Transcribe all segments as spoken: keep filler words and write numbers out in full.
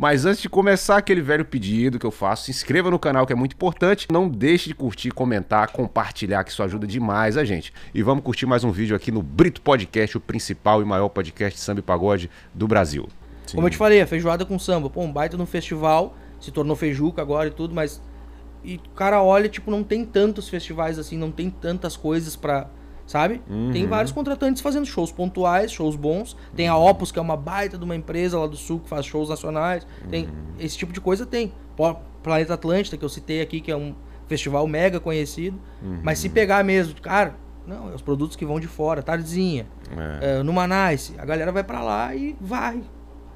Mas antes de começar, aquele velho pedido que eu faço, se inscreva no canal, que é muito importante. Não deixe de curtir, comentar, compartilhar, que isso ajuda demais a gente. E vamos curtir mais um vídeo aqui no Brito Podcast, o principal e maior podcast de samba e pagode do Brasil. Sim. Como eu te falei, a feijoada com samba. Pô, um baita no festival, se tornou feijuca agora e tudo, mas... E o cara olha, tipo, não tem tantos festivais assim, não tem tantas coisas pra... Sabe? Uhum. Tem vários contratantes fazendo shows pontuais, shows bons. Tem a Opus, que é uma baita de uma empresa lá do Sul, que faz shows nacionais. Tem uhum. Esse tipo de coisa tem. Planeta Atlântida, que eu citei aqui, que é um festival mega conhecido. Uhum. Mas se pegar mesmo, cara, não, é os produtos que vão de fora, Tardezinha, é. É, no Manaus, a galera vai pra lá e varre.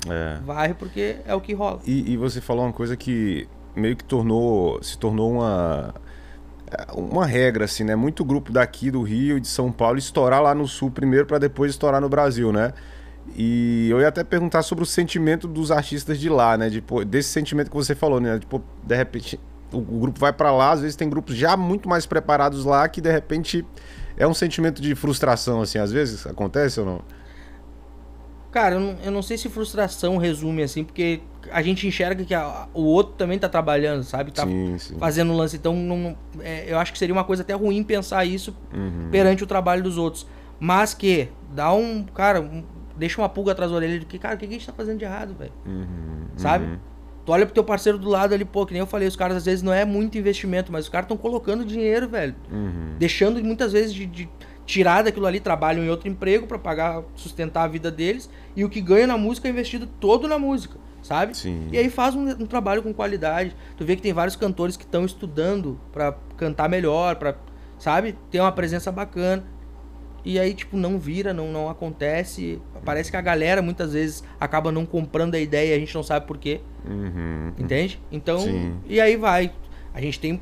É. Varre porque é o que rola. E, e você falou uma coisa que meio que tornou, se tornou uma... uma regra, assim, né? Muito grupo daqui do Rio e de São Paulo estourar lá no Sul primeiro para depois estourar no Brasil, né? E eu ia até perguntar sobre o sentimento dos artistas de lá, né? De, pô, desse sentimento que você falou, né? De, pô, de repente o, o grupo vai para lá, às vezes tem grupos já muito mais preparados lá que de repente é um sentimento de frustração, assim, às vezes acontece ou não? Cara, eu não, eu não sei se frustração resume assim, porque a gente enxerga que a, o outro também tá trabalhando, sabe? Tá sim, sim. fazendo um lance. Então, não, é, eu acho que seria uma coisa até ruim pensar isso uhum. perante o trabalho dos outros. Mas que dá um... Cara, um, deixa uma pulga atrás da orelha de que, cara, o que a gente tá fazendo de errado, velho? Uhum, sabe? Uhum. Tu olha pro teu parceiro do lado ali, pô, que nem eu falei, os caras às vezes não é muito investimento, mas os caras estão colocando dinheiro, velho. Uhum. Deixando muitas vezes de... de tirar daquilo ali, trabalham em outro emprego pra pagar, sustentar a vida deles, e o que ganha na música é investido todo na música, sabe? Sim. E aí faz um, um trabalho com qualidade. Tu vê que tem vários cantores que estão estudando pra cantar melhor, pra, sabe? Ter uma presença bacana. E aí, tipo, não vira, não, não acontece. Parece que a galera, muitas vezes, acaba não comprando a ideia e a gente não sabe por quê. Uhum. Entende? Então, sim. E aí vai. A gente tem...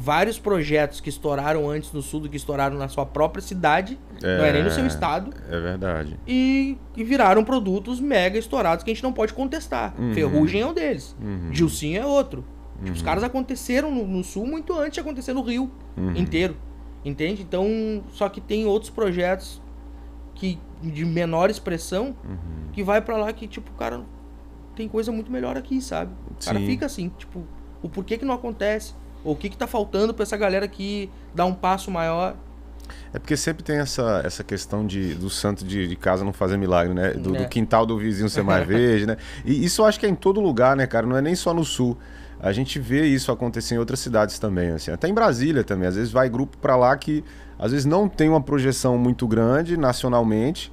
vários projetos que estouraram antes no Sul do que estouraram na sua própria cidade, é, não é nem no seu estado. É verdade. E, e viraram produtos mega estourados que a gente não pode contestar. Uhum. Ferrugem é um deles. Uhum. Gilsinho é outro. Uhum. Tipo, os caras aconteceram no, no Sul muito antes de acontecer no Rio uhum. inteiro. Entende? Então, só que tem outros projetos que, de menor expressão uhum. que vai pra lá que, tipo, cara, tem coisa muito melhor aqui, sabe? O cara Sim. fica assim, tipo, o porquê que não acontece? O que que tá faltando para essa galera que dá um passo maior? É porque sempre tem essa, essa questão de, do santo de, de casa não fazer milagre, né? Do, é. do quintal do vizinho ser mais verde, né? E isso eu acho que é em todo lugar, né, cara? Não é nem só no Sul. A gente vê isso acontecer em outras cidades também, assim. Até em Brasília também. Às vezes vai grupo para lá que, às vezes, não tem uma projeção muito grande nacionalmente.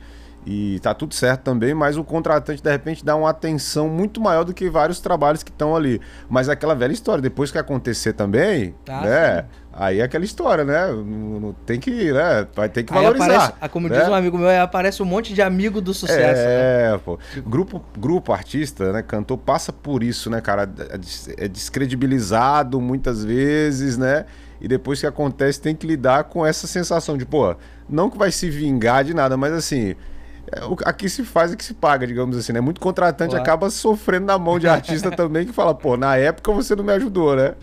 E tá tudo certo também, mas o contratante, de repente, dá uma atenção muito maior do que vários trabalhos que estão ali. Mas é aquela velha história, depois que acontecer também, tá, né? Sim. Aí é aquela história, né? Não tem que, né? Vai ter que aí valorizar. Aparece, como né? diz um amigo meu, aparece um monte de amigo do sucesso. É, né? pô. Grupo, grupo artista, né? Cantor passa por isso, né, cara? É descredibilizado muitas vezes, né? E depois que acontece, tem que lidar com essa sensação de, pô, não que vai se vingar de nada, mas assim... Aqui se faz e que se paga, digamos assim, né? Muito contratante claro. acaba sofrendo na mão de artista também, que fala, pô, na época você não me ajudou, né?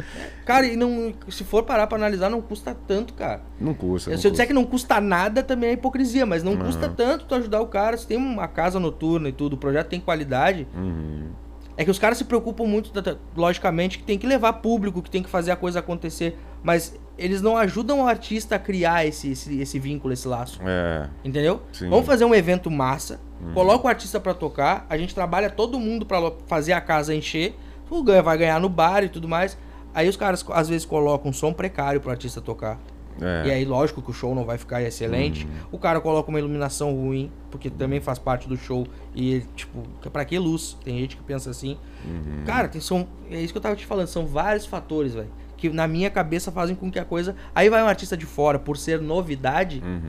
Cara, e não, se for parar pra analisar, não custa tanto, cara. Não custa. Se não eu custa. disser que não custa nada, também é hipocrisia, mas não uhum. custa tanto tu ajudar o cara. Se tem uma casa noturna e tudo, o projeto tem qualidade. Uhum. É que os caras se preocupam muito, logicamente, que tem que levar público, que tem que fazer a coisa acontecer, mas... eles não ajudam o artista a criar esse, esse, esse vínculo, esse laço. É. Entendeu? Sim. Vamos fazer um evento massa, uhum. coloca o artista pra tocar, a gente trabalha todo mundo pra fazer a casa encher, o ganha vai ganhar no bar e tudo mais. Aí os caras, às vezes, colocam um som precário pro artista tocar. É. E aí, lógico que o show não vai ficar excelente. Uhum. O cara coloca uma iluminação ruim, porque também faz parte do show. E, tipo, pra que luz? Tem gente que pensa assim. Uhum. Cara, tem som... é isso que eu tava te falando, são vários fatores, velho. Que na minha cabeça fazem com que a coisa... Aí vai um artista de fora, por ser novidade, uhum.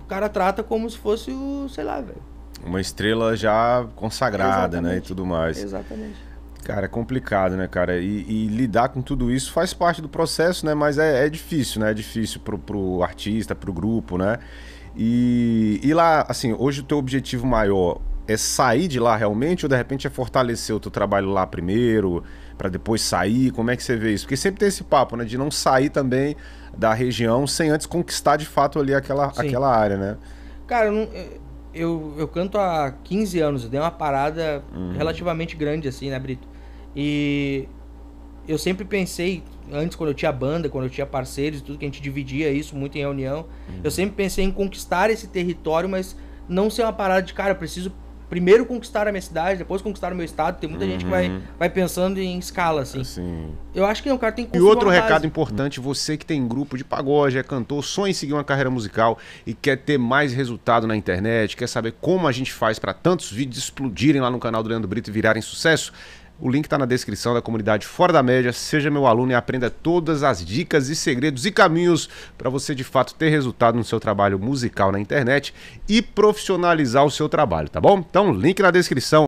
o cara trata como se fosse o... sei lá, velho. Uma estrela já consagrada, Exatamente. né? E tudo mais. Exatamente. Cara, é complicado, né, cara? E, e lidar com tudo isso faz parte do processo, né? Mas é, é difícil, né? É difícil pro, pro artista, pro grupo, né? E, e lá, assim, hoje o teu objetivo maior... é sair de lá realmente ou de repente é fortalecer o teu trabalho lá primeiro para depois sair? Como é que você vê isso? Porque sempre tem esse papo, né, de não sair também da região sem antes conquistar de fato ali aquela, aquela área, né? Cara, eu não, eu, eu canto há quinze anos, eu dei uma parada uhum. relativamente grande, assim, né, Brito? E eu sempre pensei, antes, quando eu tinha banda, quando eu tinha parceiros e tudo, que a gente dividia isso muito em reunião, uhum. eu sempre pensei em conquistar esse território, mas não ser uma parada de, cara, eu preciso primeiro conquistar a minha cidade, depois conquistar o meu estado. Tem muita uhum. gente que vai, vai pensando em escala, assim. assim. Eu acho que não, cara, tem que... E outro recado importante, você que tem grupo de pagode, é cantor, sonha em seguir uma carreira musical e quer ter mais resultado na internet, quer saber como a gente faz para tantos vídeos explodirem lá no canal do Leandro Brito e virarem sucesso, o link está na descrição da comunidade Fora da Média. Seja meu aluno e aprenda todas as dicas e segredos e caminhos para você, de fato, ter resultado no seu trabalho musical na internet e profissionalizar o seu trabalho, tá bom? Então, link na descrição.